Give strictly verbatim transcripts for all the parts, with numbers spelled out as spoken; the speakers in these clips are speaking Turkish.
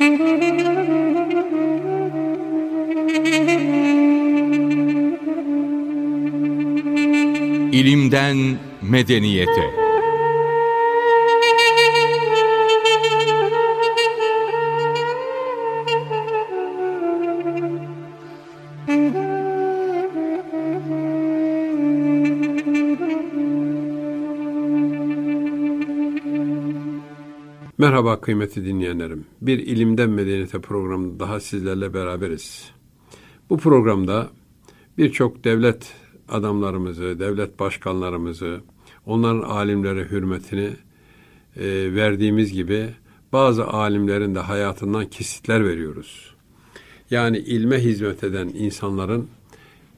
İlimden Medeniyete. Merhaba kıymetli dinleyenlerim. Bir İlimden Medeniyete programında daha sizlerle beraberiz. Bu programda birçok devlet adamlarımızı, devlet başkanlarımızı, onların alimlere hürmetini e, verdiğimiz gibi bazı alimlerin de hayatından kesitler veriyoruz. Yani ilme hizmet eden insanların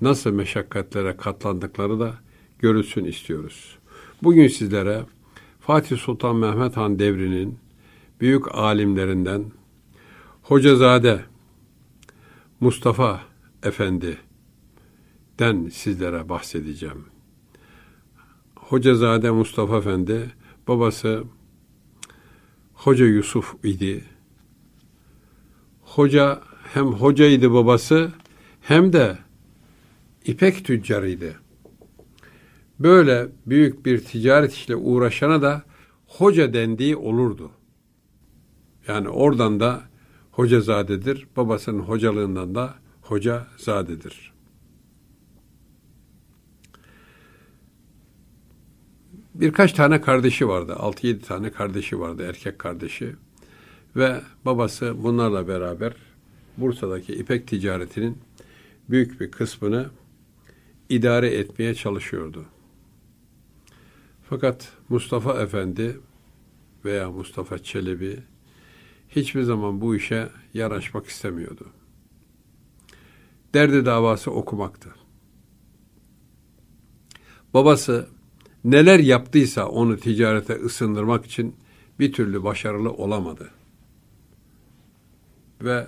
nasıl meşakkatlere katlandıkları da görülsün istiyoruz. Bugün sizlere Fatih Sultan Mehmet Han devrinin büyük alimlerinden Hocazade Mustafa Efendi den sizlere bahsedeceğim. Hocazade Mustafa Efendi, babası Hoca Yusuf idi. Hoca, hem hocaydı babası, hem de ipek tüccarıydı. Böyle büyük bir ticaret işle uğraşana da hoca dendiği olurdu. Yani oradan da Hocazade'dir, babasının hocalığından da Hocazade'dir. Birkaç tane kardeşi vardı. altı yedi tane kardeşi vardı, erkek kardeşi. Ve babası bunlarla beraber Bursa'daki ipek ticaretinin büyük bir kısmını idare etmeye çalışıyordu. Fakat Mustafa Efendi veya Mustafa Çelebi hiçbir zaman bu işe yaraşmak istemiyordu. Derdi davası okumaktı. Babası neler yaptıysa onu ticarete ısındırmak için bir türlü başarılı olamadı. Ve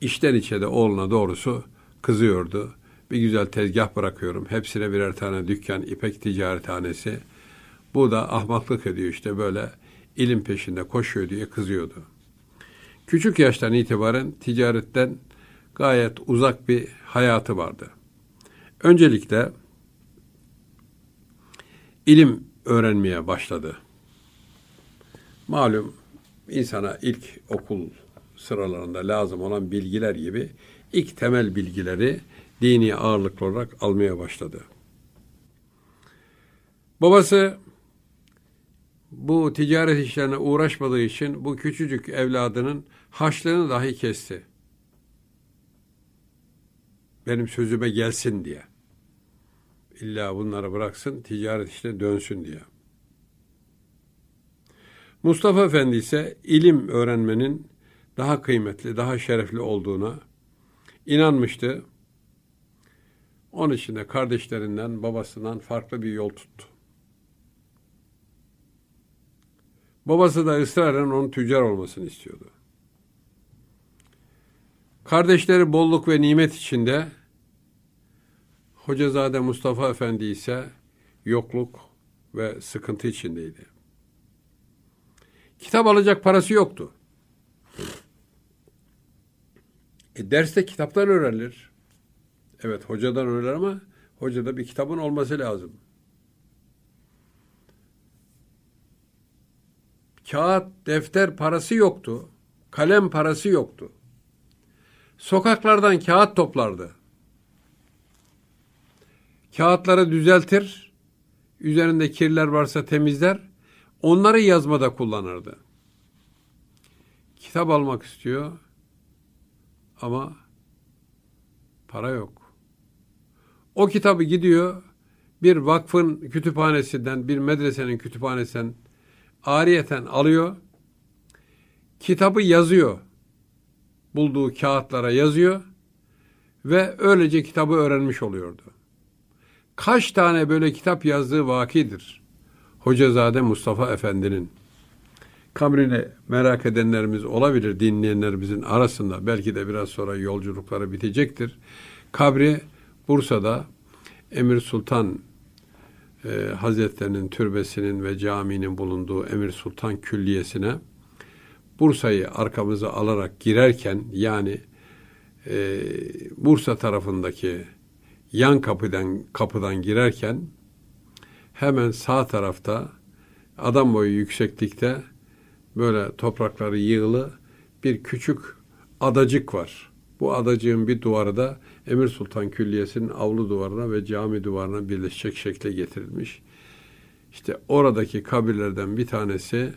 içten içe de oğluna doğrusu kızıyordu. Bir güzel tezgah bırakıyorum. Hepsine birer tane dükkan, ipek ticarethanesi. Bu da ahmaklık ediyor işte, böyle ilim peşinde koşuyor diye kızıyordu. Küçük yaştan itibaren ticaretten gayet uzak bir hayatı vardı. Öncelikle İlim öğrenmeye başladı. Malum insana ilk okul sıralarında lazım olan bilgiler gibi ilk temel bilgileri dini ağırlıklı olarak almaya başladı. Babası bu ticaret işlerine uğraşmadığı için bu küçücük evladının haçlığını dahi kesti. Benim sözüme gelsin diye. İlla bunları bıraksın, ticaret işine dönsün diye. Mustafa Efendi ise ilim öğrenmenin daha kıymetli, daha şerefli olduğuna inanmıştı. Onun için de kardeşlerinden, babasından farklı bir yol tuttu. Babası da ısrarla onun tüccar olmasını istiyordu. Kardeşleri bolluk ve nimet içinde, Hocazade Mustafa Efendi ise yokluk ve sıkıntı içindeydi. Kitap alacak parası yoktu. E, derste kitaptan öğrenilir. Evet, hocadan öğrenir ama hocada bir kitabın olması lazım. Kağıt, defter parası yoktu. Kalem parası yoktu. Sokaklardan kağıt toplardı. Kağıtları düzeltir, üzerinde kirler varsa temizler, onları yazmada kullanırdı. Kitap almak istiyor ama para yok. O kitabı gidiyor, bir vakfın kütüphanesinden, bir medresenin kütüphanesinden ariyeten alıyor, kitabı yazıyor, bulduğu kağıtlara yazıyor ve öylece kitabı öğrenmiş oluyordu. Kaç tane böyle kitap yazdığı vakidir Hocazade Mustafa Efendi'nin. Kabrini merak edenlerimiz olabilir, dinleyenlerimizin arasında. Belki de biraz sonra yolculukları bitecektir. Kabri Bursa'da Emir Sultan e, Hazretleri'nin türbesinin ve caminin bulunduğu Emir Sultan Külliyesi'ne Bursa'yı arkamıza alarak girerken, yani e, Bursa tarafındaki yan kapıdan kapıdan girerken hemen sağ tarafta adam boyu yükseklikte böyle toprakları yığılı bir küçük adacık var. Bu adacığın bir duvarı da Emir Sultan Külliyesi'nin avlu duvarına ve cami duvarına birleşecek şekle getirilmiş. İşte oradaki kabirlerden bir tanesi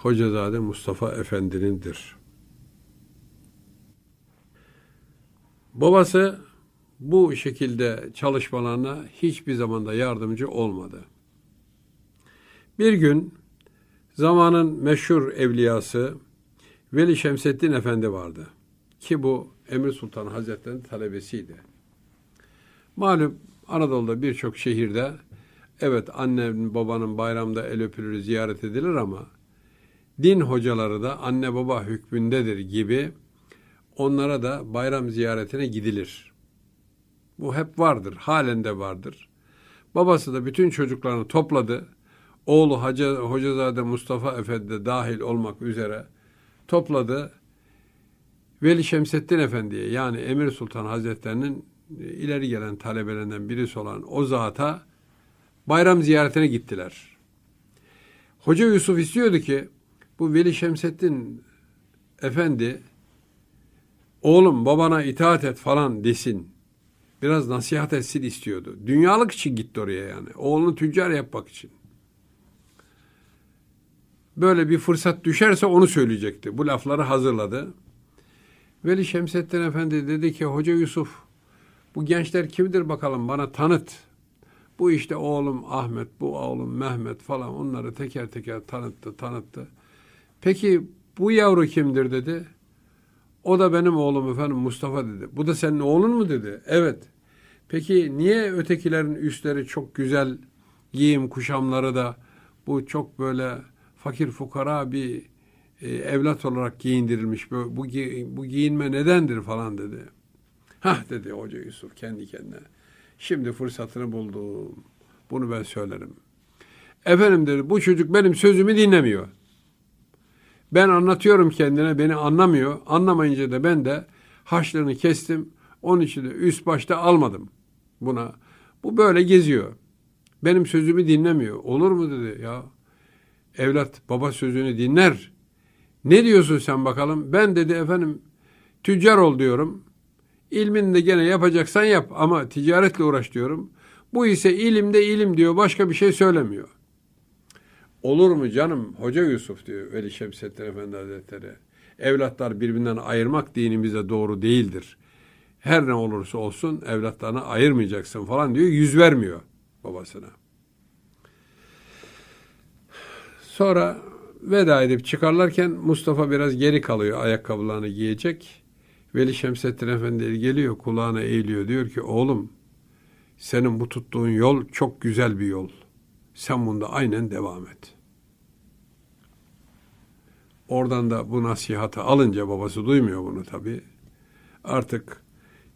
Hocazade Mustafa Efendi'nindir. Babası bu şekilde çalışmalarına hiçbir zamanda yardımcı olmadı. Bir gün zamanın meşhur evliyası Veli Şemseddin Efendi vardı ki bu Emir Sultan Hazretleri'nin talebesiydi. Malum Anadolu'da birçok şehirde evet annenin babanın bayramda el öpülür, ziyaret edilir ama din hocaları da anne baba hükmündedir gibi onlara da bayram ziyaretine gidilir. Bu hep vardır, halen de vardır. Babası da bütün çocuklarını topladı. Oğlu Hoca, Hocazade Mustafa Efendi dahil olmak üzere topladı. Veli Şemseddin Efendi'ye, yani Emir Sultan Hazretleri'nin ileri gelen talebelerinden birisi olan o zata bayram ziyaretine gittiler. Hoca Yusuf istiyordu ki bu Veli Şemseddin Efendi oğlum babana itaat et falan desin. Biraz nasihat etsin istiyordu. Dünyalık için gitti oraya yani. Oğlunu tüccar yapmak için. Böyle bir fırsat düşerse onu söyleyecekti. Bu lafları hazırladı. Veli Şemseddin Efendi dedi ki Hoca Yusuf bu gençler kimdir bakalım bana tanıt. Bu işte oğlum Ahmet, bu oğlum Mehmet falan onları teker teker tanıttı, tanıttı. Peki bu yavru kimdir dedi. O da benim oğlum efendim Mustafa dedi. Bu da senin oğlun mu dedi. Evet. Peki niye ötekilerin üstleri çok güzel giyim kuşamları da bu çok böyle fakir fukara bir e, evlat olarak giyindirilmiş. Bu, bu, bu giyinme nedendir falan dedi. Hah dedi Hoca Yusuf kendi kendine. Şimdi fırsatını buldum. Bunu ben söylerim. Efendim dedi bu çocuk benim sözümü dinlemiyor. Ben anlatıyorum kendine, beni anlamıyor. Anlamayınca da ben de haşlarını kestim. Onun için de üst başta almadım buna. Bu böyle geziyor. Benim sözümü dinlemiyor. Olur mu dedi ya. Evlat baba sözünü dinler. Ne diyorsun sen bakalım? Ben dedi efendim tüccar ol diyorum. İlmini de gene yapacaksan yap ama ticaretle uğraş diyorum. Bu ise ilimde ilim diyor. Başka bir şey söylemiyor. Olur mu canım Hoca Yusuf diyor Veli Şemseddin Efendi Hazretleri. Evlatlar birbirinden ayırmak dinimize doğru değildir. Her ne olursa olsun evlatlarını ayırmayacaksın falan diyor. Yüz vermiyor babasına. Sonra veda edip çıkarlarken Mustafa biraz geri kalıyor ayakkabılarını giyecek. Veli Şemseddin Efendi geliyor kulağına eğiliyor diyor ki oğlum senin bu tuttuğun yol çok güzel bir yol. Sen bunda aynen devam et. Oradan da bu nasihatı alınca babası duymuyor bunu tabii. Artık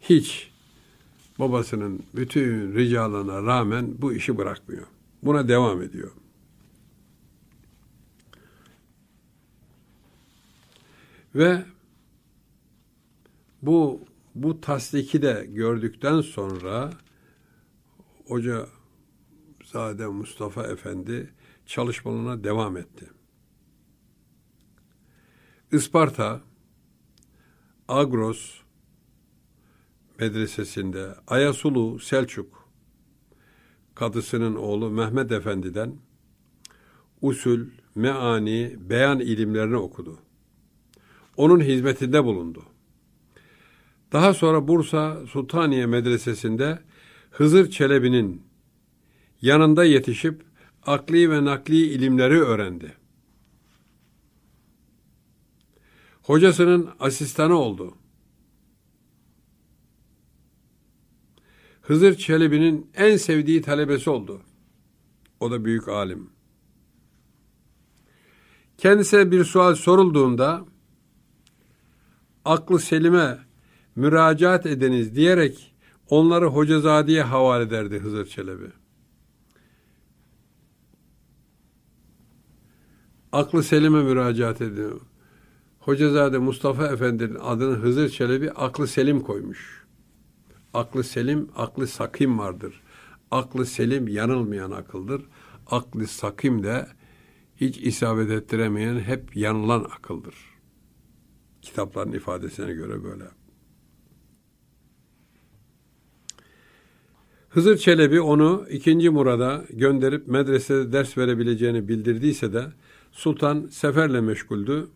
hiç babasının bütün ricalarına rağmen bu işi bırakmıyor. Buna devam ediyor. Ve bu bu tasdiki de gördükten sonra Hoca Hocazade Mustafa Efendi çalışmalarına devam etti. Isparta, Agros medresesinde Ayasulu Selçuk kadısının oğlu Mehmet Efendi'den usul, meani, beyan ilimlerini okudu. Onun hizmetinde bulundu. Daha sonra Bursa Sultaniye medresesinde Hızır Çelebi'nin yanında yetişip akli ve nakli ilimleri öğrendi. Hocasının asistanı oldu. Hızır Çelebi'nin en sevdiği talebesi oldu. O da büyük alim. Kendisine bir sual sorulduğunda aklı selime müracaat ediniz diyerek onları Hocazade'ye havale ederdi Hızır Çelebi. Aklı selime müracaat ediyor. Hocazade Mustafa Efendi'nin adını Hızır Çelebi aklı selim koymuş. Aklı selim, aklı sakim vardır. Aklı selim yanılmayan akıldır. Aklı sakim de hiç isabet ettiremeyen, hep yanılan akıldır. Kitapların ifadesine göre böyle. Hızır Çelebi onu ikinci Murad'a gönderip medresede ders verebileceğini bildirdiyse de Sultan seferle meşguldü.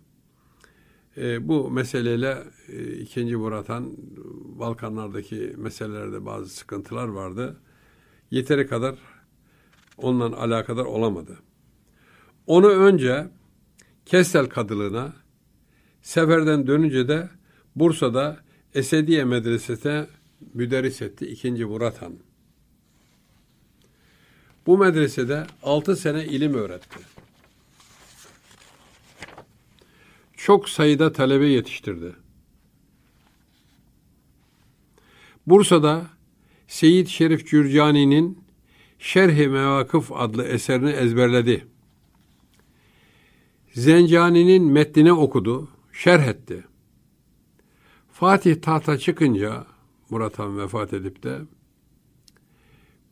E, bu meseleyle e, ikinci Murat Han, Balkanlardaki meselelerde bazı sıkıntılar vardı. Yeteri kadar onunla alakadar olamadı. Onu önce Kestel Kadılığına, seferden dönünce de Bursa'da Esediye Medresesi'ne müderris etti ikinci Murat Han. Bu medresede altı sene ilim öğretti. Çok sayıda talebe yetiştirdi. Bursa'da Seyyid Şerif Cürcani'nin Şerh-i Mevakıf adlı eserini ezberledi. Zencani'nin metnini okudu, şerh etti. Fatih tahta çıkınca, Murat Han vefat edip de,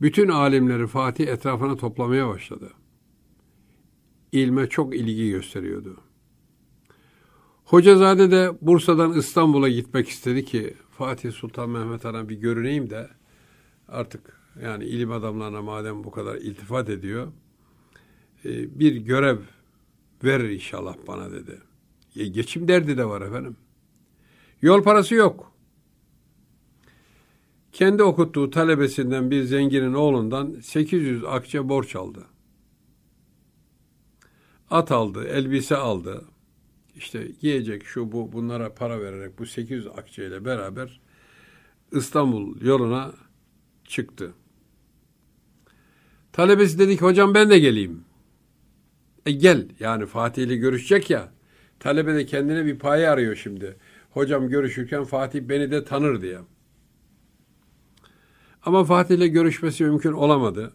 bütün alimleri Fatih etrafına toplamaya başladı. İlme çok ilgi gösteriyordu. Hocazade de Bursa'dan İstanbul'a gitmek istedi ki Fatih Sultan Mehmet Han'a bir görüneyim de artık yani ilim adamlarına madem bu kadar iltifat ediyor bir görev verir inşallah bana dedi. E, geçim derdi de var efendim. Yol parası yok. Kendi okuttuğu talebesinden bir zenginin oğlundan sekiz yüz akçe borç aldı. At aldı, elbise aldı. İşte giyecek şu bu bunlara para vererek bu sekiz yüz akçe ile beraber İstanbul yoluna çıktı. Talebesi dedi ki hocam ben de geleyim. E gel yani Fatih ile görüşecek ya. Talebe de kendine bir payı arıyor şimdi. Hocam görüşürken Fatih beni de tanır diye. Ama Fatih ile görüşmesi mümkün olamadı.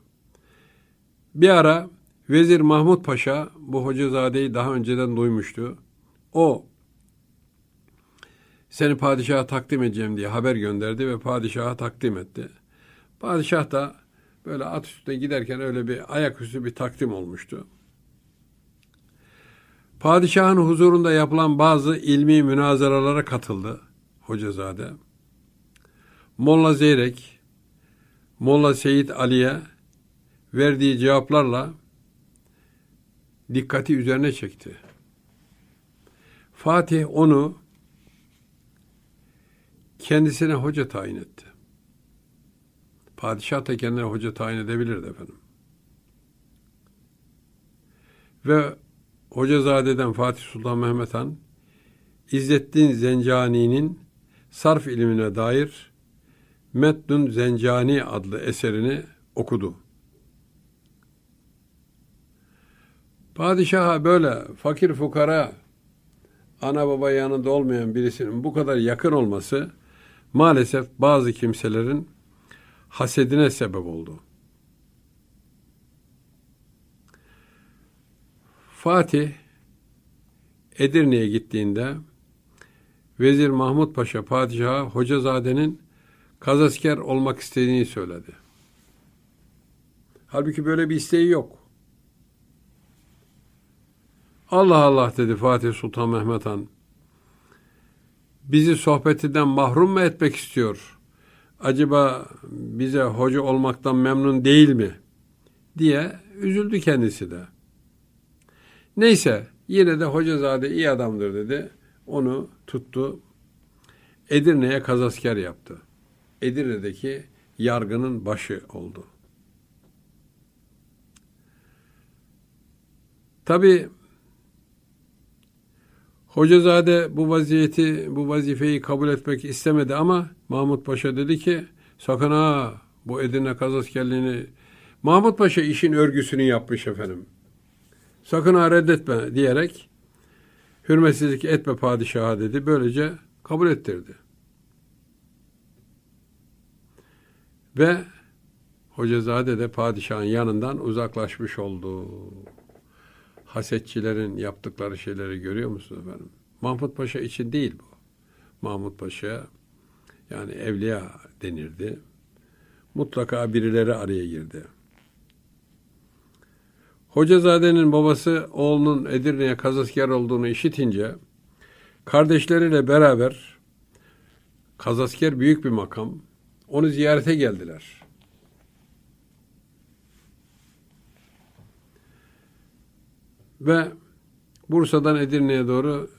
Bir ara Vezir Mahmud Paşa bu Hocazade'yi daha önceden duymuştu. O seni padişaha takdim edeceğim diye haber gönderdi ve padişaha takdim etti. Padişah da böyle at üstüne giderken öyle bir ayaküstü bir takdim olmuştu. Padişahın huzurunda yapılan bazı ilmi münazaralara katıldı Hocazade. Molla Zeyrek, Molla Seyit Ali'ye verdiği cevaplarla dikkati üzerine çekti. Fatih onu kendisine hoca tayin etti. Padişah da kendine hoca tayin edebilirdi efendim. Ve Hocazade'den Fatih Sultan Mehmet Han, İzzettin Zencani'nin sarf ilmine dair Metnun Zencani adlı eserini okudu. Padişaha böyle fakir fukara, ana baba yanında olmayan birisinin bu kadar yakın olması maalesef bazı kimselerin hasedine sebep oldu. Fatih Edirne'ye gittiğinde Vezir Mahmud Paşa padişaha Hocazade'nin kazasker olmak istediğini söyledi. Halbuki böyle bir isteği yok. Allah Allah dedi Fatih Sultan Mehmet Han. Bizi sohbetinden mahrum mu etmek istiyor? Acaba bize hoca olmaktan memnun değil mi? Diye üzüldü kendisi de. Neyse yine de Hocazade iyi adamdır dedi. Onu tuttu. Edirne'ye kazasker yaptı. Edirne'deki yargının başı oldu. Tabii Hocazade bu vaziyeti, bu vazifeyi kabul etmek istemedi ama Mahmud Paşa dedi ki sakın ha bu Edirne kazaskerliğini Mahmud Paşa işin örgüsünü yapmış efendim. Sakın ha reddetme diyerek hürmetsizlik etme padişaha dedi. Böylece kabul ettirdi. Ve Hocazade de padişahın yanından uzaklaşmış oldu. Hasetçilerin yaptıkları şeyleri görüyor musunuz efendim? Mahmud Paşa için değil bu. Mahmud Paşa yani evliya denirdi. Mutlaka birileri araya girdi. Hocazade'nin babası oğlunun Edirne'ye kazaskar olduğunu işitince kardeşleriyle beraber, kazasker büyük bir makam, onu ziyarete geldiler. Ve Bursa'dan Edirne'ye doğru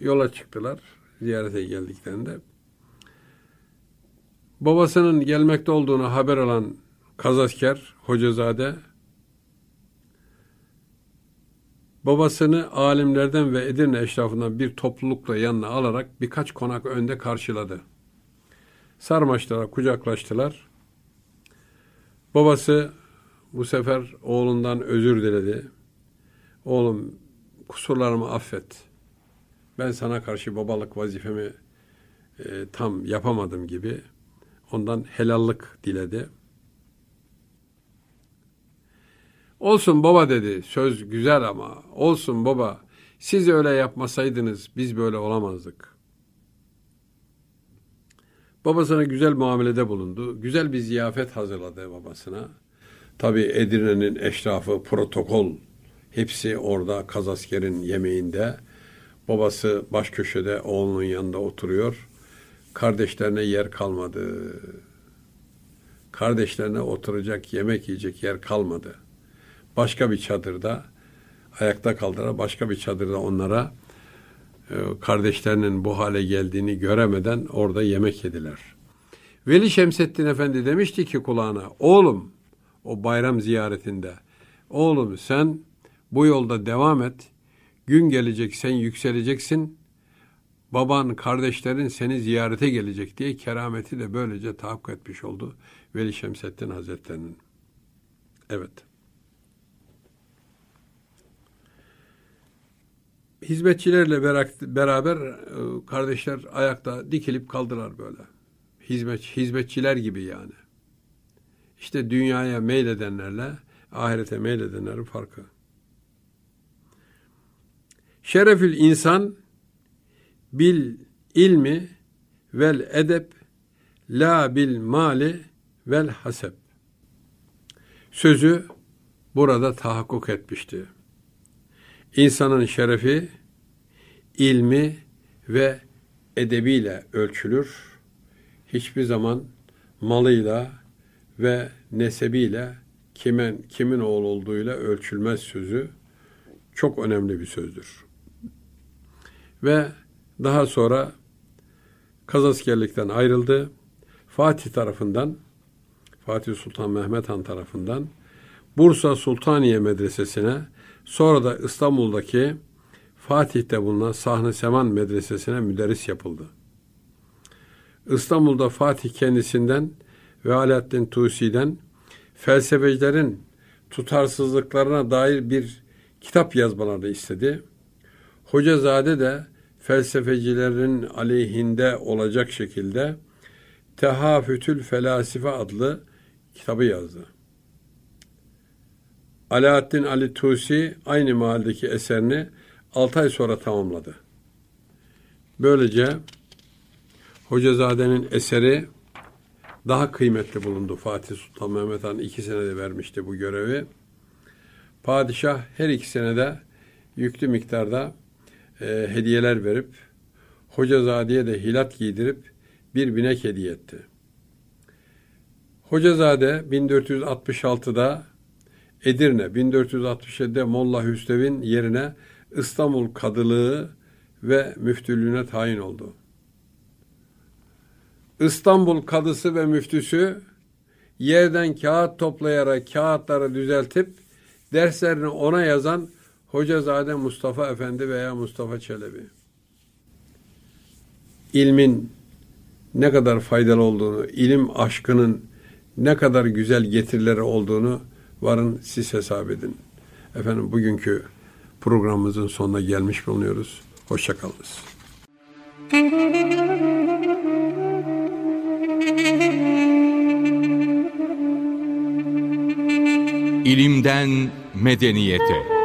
yola çıktılar ziyarete geldiklerinde. Babasının gelmekte olduğunu haber alan kazasker Hocazade, babasını alimlerden ve Edirne eşrafından bir toplulukla yanına alarak birkaç konak önde karşıladı. Sarmaştılar, kucaklaştılar. Babası bu sefer oğlundan özür diledi. Oğlum, kusurlarımı affet. Ben sana karşı babalık vazifemi e, tam yapamadım gibi ondan helallık diledi. Olsun baba dedi, söz güzel ama olsun baba, siz öyle yapmasaydınız biz böyle olamazdık. Babasına güzel muamelede bulundu. Güzel bir ziyafet hazırladı babasına. Tabii Edirne'nin eşrafı, protokol, hepsi orada kazaskerin yemeğinde. Babası baş köşede oğlunun yanında oturuyor. Kardeşlerine yer kalmadı. Kardeşlerine oturacak, yemek yiyecek yer kalmadı. Başka bir çadırda, ayakta kaldıra başka bir çadırda onlara kardeşlerinin bu hale geldiğini göremeden orada yemek yediler. Veli Şemseddin Efendi demişti ki kulağına, oğlum, o bayram ziyaretinde, oğlum sen bu yolda devam et, gün gelecek sen yükseleceksin, baban, kardeşlerin seni ziyarete gelecek diye kerameti de böylece tahakkuk etmiş oldu Veli Şemseddin Hazretleri'nin. Evet. Hizmetçilerle beraber kardeşler ayakta dikilip kaldılar böyle. Hizmet, hizmetçiler gibi yani. İşte dünyaya meyledenlerle ahirete meyledenlerin farkı. Şerefül insan bil ilmi vel edep la bil mali vel haseb. Sözü burada tahakkuk etmişti. İnsanın şerefi ilmi ve edebiyle ölçülür. Hiçbir zaman malıyla ve nesebiyle, kimin kimin oğlu olduğuyla ölçülmez sözü çok önemli bir sözdür. Ve daha sonra kazaskerlikten ayrıldı. Fatih tarafından, Fatih Sultan Mehmet Han tarafından Bursa Sultaniye medresesine, sonra da İstanbul'daki Fatih'te bulunan Sahne Seman Medresesi'ne müderris yapıldı. İstanbul'da Fatih kendisinden ve Alaaddin Tusi'den felsefecilerin tutarsızlıklarına dair bir kitap yazmalarını istedi. Hocazade de felsefecilerin aleyhinde olacak şekilde Tehafütül Felasife adlı kitabı yazdı. Alaaddin Ali Tusi aynı mahalledeki eserini altı ay sonra tamamladı. Böylece Hocazade'nin eseri daha kıymetli bulundu. Fatih Sultan Mehmet Han iki senede vermişti bu görevi. Padişah her iki senede yüklü miktarda e, hediyeler verip Hocazade'ye de hilat giydirip bir binek hediye etti. Hocazade bin dört yüz altmış altıda Edirne, bin dört yüz altmış yedide Molla Hüsrev'in yerine İstanbul Kadılığı ve Müftülüğüne tayin oldu. İstanbul Kadısı ve Müftüsü yerden kağıt toplayarak kağıtları düzeltip derslerini ona yazan Hocazade Mustafa Efendi veya Mustafa Çelebi. İlmin ne kadar faydalı olduğunu, ilim aşkının ne kadar güzel getirileri olduğunu varın siz hesap edin. Efendim, bugünkü programımızın sonuna gelmiş bulunuyoruz. Hoşça kalınız. İlimden medeniyete.